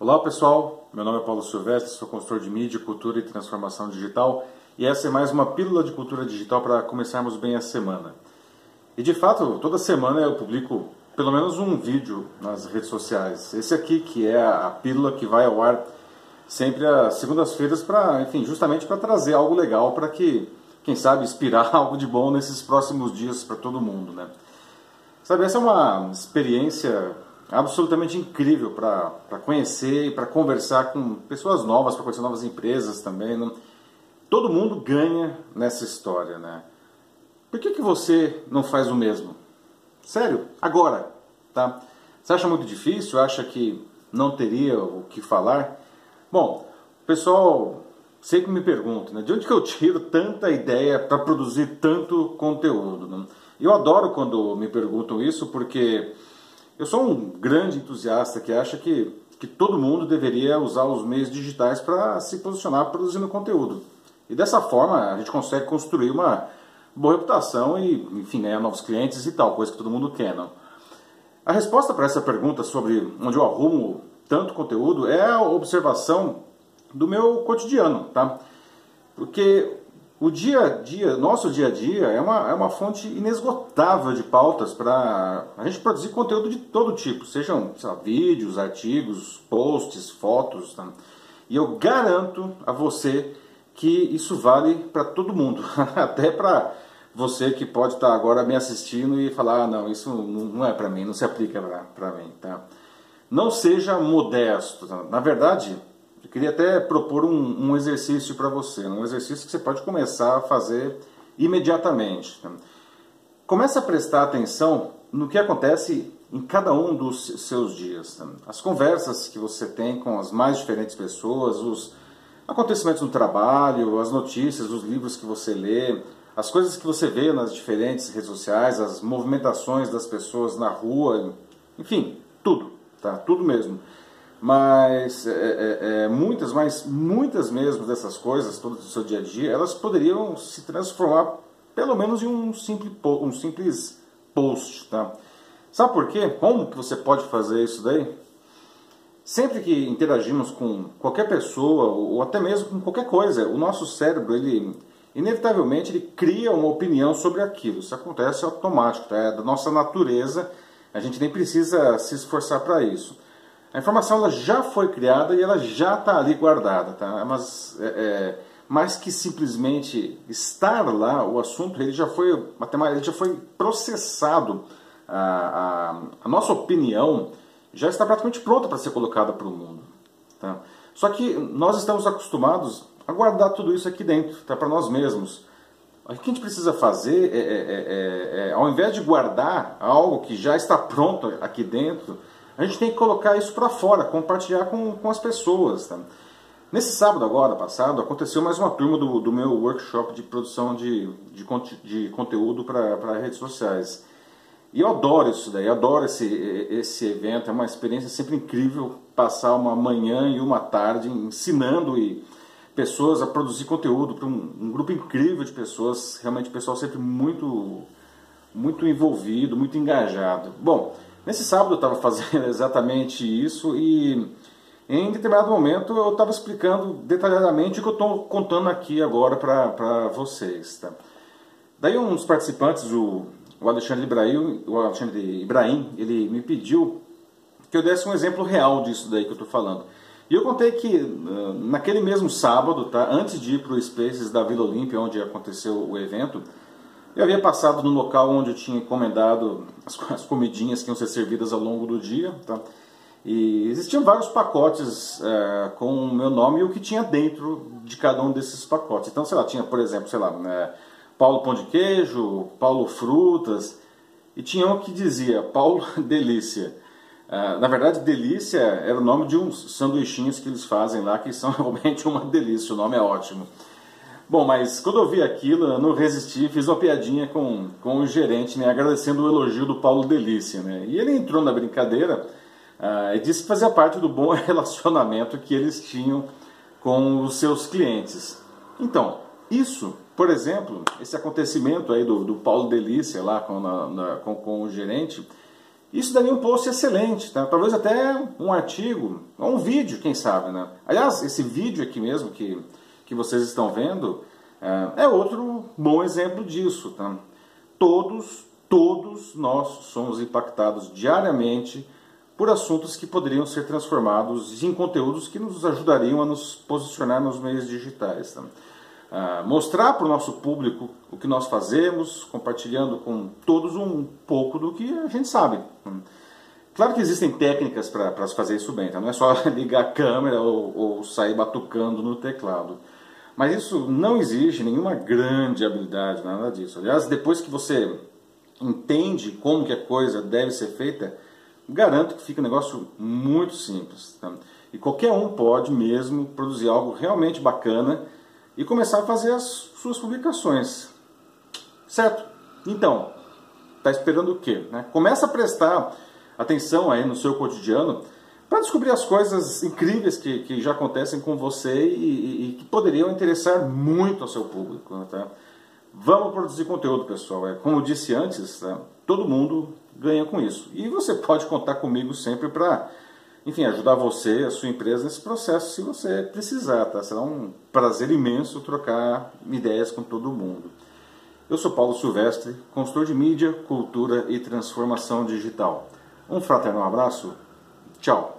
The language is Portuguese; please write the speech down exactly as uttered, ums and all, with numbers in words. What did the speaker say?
Olá pessoal, meu nome é Paulo Silvestre, sou consultor de mídia, cultura e transformação digital e essa é mais uma pílula de cultura digital para começarmos bem a semana. E de fato, toda semana eu publico pelo menos um vídeo nas redes sociais. Esse aqui que é a pílula que vai ao ar sempre às segundas-feiras para, enfim, justamente para trazer algo legal para que, quem sabe, inspirar algo de bom nesses próximos dias para todo mundo, né? Sabe, essa é uma experiência absolutamente incrível para conhecer e para conversar com pessoas novas, para conhecer novas empresas também. Não? Todo mundo ganha nessa história, né? Por que que você não faz o mesmo? Sério, agora, tá? Você acha muito difícil? Acha que não teria o que falar? Bom, o pessoal sempre me pergunta, né? De onde que eu tiro tanta ideia para produzir tanto conteúdo? Não? Eu adoro quando me perguntam isso porque eu sou um grande entusiasta que acha que, que todo mundo deveria usar os meios digitais para se posicionar produzindo conteúdo. E dessa forma a gente consegue construir uma boa reputação e, enfim, ganhar novos clientes e tal, coisa que todo mundo quer, não? A resposta para essa pergunta sobre onde eu arrumo tanto conteúdo é a observação do meu cotidiano, tá? Porque o dia a dia, nosso dia a dia, é uma, é uma fonte inesgotável de pautas para a gente produzir conteúdo de todo tipo, sejam, sei lá, vídeos, artigos, posts, fotos, tá? E eu garanto a você que isso vale para todo mundo, até para você que pode estar agora me assistindo e falar, ah, não, isso não é para mim, não se aplica para mim, tá? Não seja modesto, tá? Na verdade, eu queria até propor um, um exercício para você, um exercício que você pode começar a fazer imediatamente. Comece a prestar atenção no que acontece em cada um dos seus dias. As conversas que você tem com as mais diferentes pessoas, os acontecimentos no trabalho, as notícias, os livros que você lê, as coisas que você vê nas diferentes redes sociais, as movimentações das pessoas na rua, enfim, tudo, tá? Tudo mesmo. Mas é, é, muitas, mas muitas mesmo dessas coisas, todo o seu dia a dia, elas poderiam se transformar pelo menos em um simples, um simples post, tá? Sabe por quê? Como que você pode fazer isso daí? Sempre que interagimos com qualquer pessoa, ou até mesmo com qualquer coisa, o nosso cérebro, ele inevitavelmente ele cria uma opinião sobre aquilo. Isso acontece automático, tá? É da nossa natureza, a gente nem precisa se esforçar para isso. A informação ela já foi criada e ela já está ali guardada, tá? Mas é, mais que simplesmente estar lá, o assunto ele já foi, ele já foi processado. A, a, a nossa opinião já está praticamente pronta para ser colocada para o mundo, tá? Só que nós estamos acostumados a guardar tudo isso aqui dentro, tá? Para nós mesmos. O que a gente precisa fazer é, é, é, é, ao invés de guardar algo que já está pronto aqui dentro, a gente tem que colocar isso para fora, compartilhar com, com as pessoas, tá? Nesse sábado agora, passado, aconteceu mais uma turma do, do meu workshop de produção de, de, de conteúdo para redes sociais. E eu adoro isso daí, eu adoro esse, esse evento, é uma experiência sempre incrível passar uma manhã e uma tarde ensinando e pessoas a produzir conteúdo para um, um grupo incrível de pessoas, realmente o pessoal sempre muito, muito envolvido, muito engajado. Bom, nesse sábado eu estava fazendo exatamente isso e em determinado momento eu estava explicando detalhadamente o que eu estou contando aqui agora para vocês, tá? Daí um dos participantes, o, o, Alexandre Ibrahim, o Alexandre Ibrahim, ele me pediu que eu desse um exemplo real disso daí que eu estou falando. E eu contei que naquele mesmo sábado, tá, antes de ir para o Spaces da Vila Olímpia, onde aconteceu o evento, eu havia passado no local onde eu tinha encomendado as, as comidinhas que iam ser servidas ao longo do dia, tá? E existiam vários pacotes é, com o meu nome e o que tinha dentro de cada um desses pacotes. Então, sei lá, tinha, por exemplo, sei lá, né, Paulo Pão de Queijo, Paulo Frutas, e tinha um que dizia Paulo Delícia. É, na verdade, Delícia era o nome de uns sanduichinhos que eles fazem lá, que são realmente uma delícia, o nome é ótimo. Bom, mas quando eu vi aquilo, eu não resisti, fiz uma piadinha com, com o gerente, né, agradecendo o elogio do Paulo Delícia, né? E ele entrou na brincadeira uh, e disse que fazia parte do bom relacionamento que eles tinham com os seus clientes. Então, isso, por exemplo, esse acontecimento aí do, do Paulo Delícia lá com, na, na, com, com o gerente, Isso daria um post excelente, tá? Talvez até um artigo, ou um vídeo, quem sabe, né? Aliás, esse vídeo aqui mesmo que, que vocês estão vendo é, é outro bom exemplo disso, tá? Todos, todos nós somos impactados diariamente por assuntos que poderiam ser transformados em conteúdos que nos ajudariam a nos posicionar nos meios digitais, tá? Ah, mostrar para o nosso público o que nós fazemos, compartilhando com todos um pouco do que a gente sabe. Claro que existem técnicas para se fazer isso bem, tá? Não é só ligar a câmera ou, ou sair batucando no teclado. Mas isso não exige nenhuma grande habilidade, nada disso. Aliás, depois que você entende como que a coisa deve ser feita, garanto que fica um negócio muito simples, tá? E qualquer um pode mesmo produzir algo realmente bacana e começar a fazer as suas publicações, certo? Então, tá esperando o quê, né? Começa a prestar atenção aí no seu cotidiano para descobrir as coisas incríveis que, que já acontecem com você e, e, e que poderiam interessar muito ao seu público, né, tá? Vamos produzir conteúdo, pessoal. É, como eu disse antes, tá? Todo mundo ganha com isso. E você pode contar comigo sempre para, enfim, ajudar você, a sua empresa nesse processo, se você precisar, tá? Será um prazer imenso trocar ideias com todo mundo. Eu sou Paulo Silvestre, consultor de mídia, cultura e transformação digital. Um fraternal abraço. Tchau.